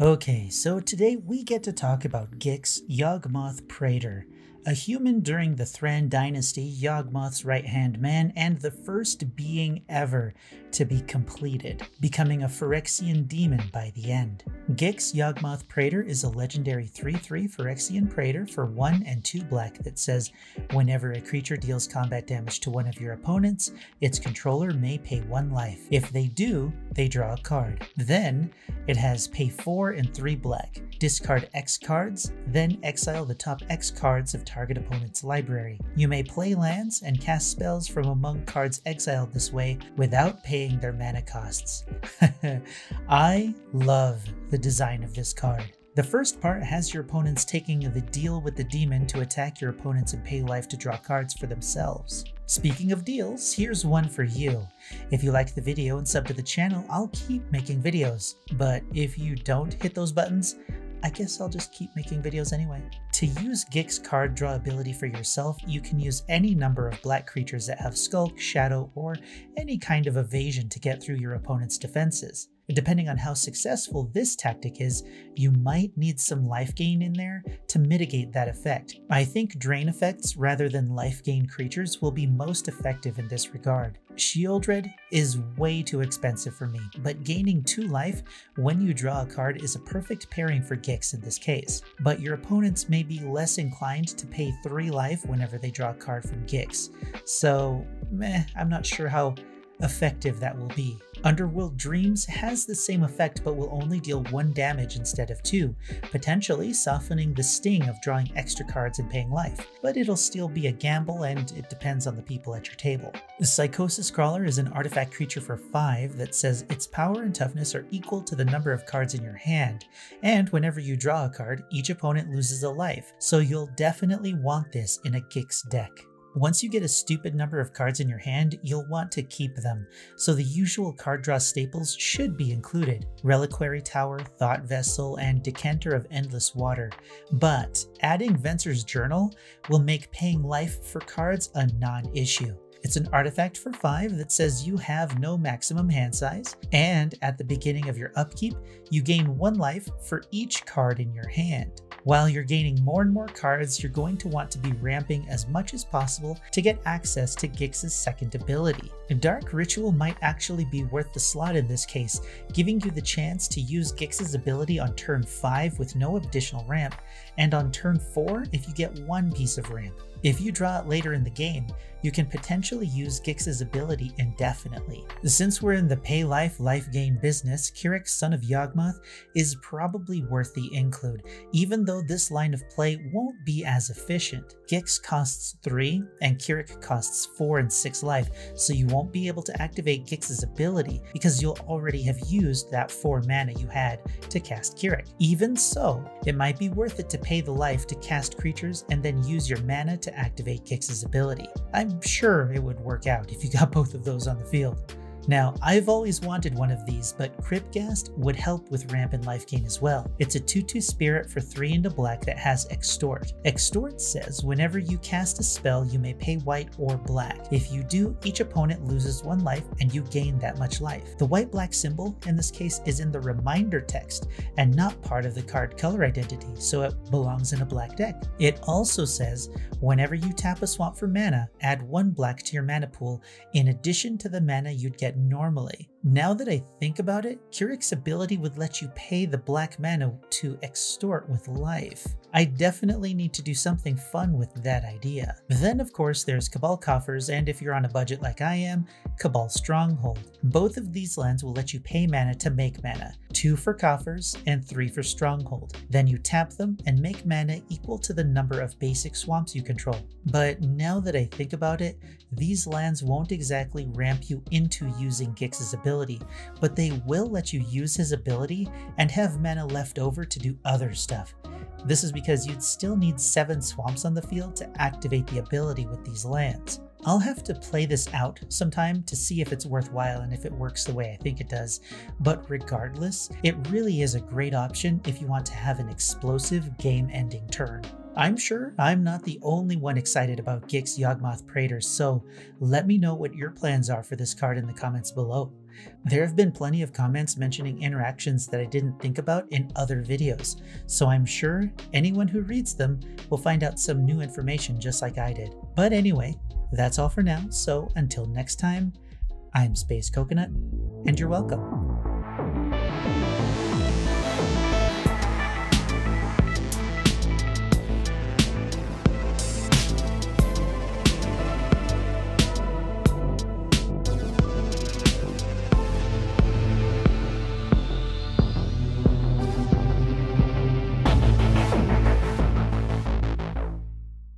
Okay, so today we get to talk about Gix, Yawgmoth Praetor, a human during the Thran Dynasty, Yawgmoth's right-hand man, and the first being ever to be completed, becoming a Phyrexian demon by the end. Gix, Yawgmoth Praetor is a legendary 3/3 Phyrexian Praetor for 1 and 2 black that says, whenever a creature deals combat damage to one of your opponents, its controller may pay 1 life. If they do, they draw a card. Then, it has pay 4 and 3 black, discard X cards, then exile the top X cards of target opponent's library. You may play lands and cast spells from among cards exiled this way without paying their mana costs. I love the design of this card. The first part has your opponents taking the deal with the demon to attack your opponents and pay life to draw cards for themselves. Speaking of deals, here's one for you. If you like the video and sub to the channel, I'll keep making videos. But if you don't hit those buttons, I guess I'll just keep making videos anyway. To use Gix card draw ability for yourself, you can use any number of black creatures that have Skulk, Shadow, or any kind of evasion to get through your opponent's defenses. Depending on how successful this tactic is, you might need some life gain in there to mitigate that effect. I think drain effects rather than life gain creatures will be most effective in this regard. Shieldred is way too expensive for me, but gaining 2 life when you draw a card is a perfect pairing for Gix in this case. But your opponents may be less inclined to pay 3 life whenever they draw a card from Gix, so meh, I'm not sure how effective that will be. Underworld Dreams has the same effect but will only deal 1 damage instead of 2, potentially softening the sting of drawing extra cards and paying life, but it'll still be a gamble and it depends on the people at your table. Psychosis Crawler is an artifact creature for 5 that says its power and toughness are equal to the number of cards in your hand, and whenever you draw a card, each opponent loses a life, so you'll definitely want this in a Gix deck. Once you get a stupid number of cards in your hand, you'll want to keep them, so the usual card draw staples should be included: Reliquary Tower, Thought Vessel, and Decanter of Endless Water. But adding Venser's Journal will make paying life for cards a non-issue. It's an artifact for 5 that says you have no maximum hand size, and at the beginning of your upkeep, you gain 1 life for each card in your hand. While you're gaining more and more cards, you're going to want to be ramping as much as possible to get access to Gix's second ability. Dark Ritual might actually be worth the slot in this case, giving you the chance to use Gix's ability on turn 5 with no additional ramp, and on turn 4 if you get 1 piece of ramp. If you draw it later in the game, you can potentially use Gix's ability indefinitely. Since we're in the pay life, life gain business, Kyrix, Son of Yawgmoth, is probably worth the include, even though this line of play won't be as efficient. Gix costs 3 and Kyrix costs 4 and 6 life, so you won't be able to activate Gix's ability because you'll already have used that 4 mana you had to cast Kyrix. Even so, it might be worth it to pay the life to cast creatures and then use your mana to activate Gix's ability. I'm sure it would work out if you got both of those on the field. Now, I've always wanted one of these, but Crypt Ghast would help with ramp and life gain as well. It's a 2/2 spirit for 3 and a black that has Extort. Extort says whenever you cast a spell, you may pay white or black. If you do, each opponent loses 1 life and you gain that much life. The white-black symbol in this case is in the reminder text and not part of the card color identity, so it belongs in a black deck. It also says whenever you tap a swamp for mana, add 1 black to your mana pool in addition to the mana you'd get normally. Now that I think about it, Kyrix's ability would let you pay the black mana to extort with life. I definitely need to do something fun with that idea. Then of course there's Cabal Coffers, and if you're on a budget like I am, Cabal Stronghold. Both of these lands will let you pay mana to make mana, 2 for Coffers and 3 for Stronghold. Then you tap them and make mana equal to the number of basic swamps you control. But now that I think about it, these lands won't exactly ramp you into using Gix's ability, but they will let you use his ability and have mana left over to do other stuff. This is because you'd still need 7 swamps on the field to activate the ability with these lands. I'll have to play this out sometime to see if it's worthwhile and if it works the way I think it does, but regardless, it really is a great option if you want to have an explosive game-ending turn. I'm sure I'm not the only one excited about Gix, Yawgmoth, Praetor, so let me know what your plans are for this card in the comments below. There have been plenty of comments mentioning interactions that I didn't think about in other videos, so I'm sure anyone who reads them will find out some new information just like I did. But anyway, that's all for now, so until next time, I'm Space Coconut, and you're welcome.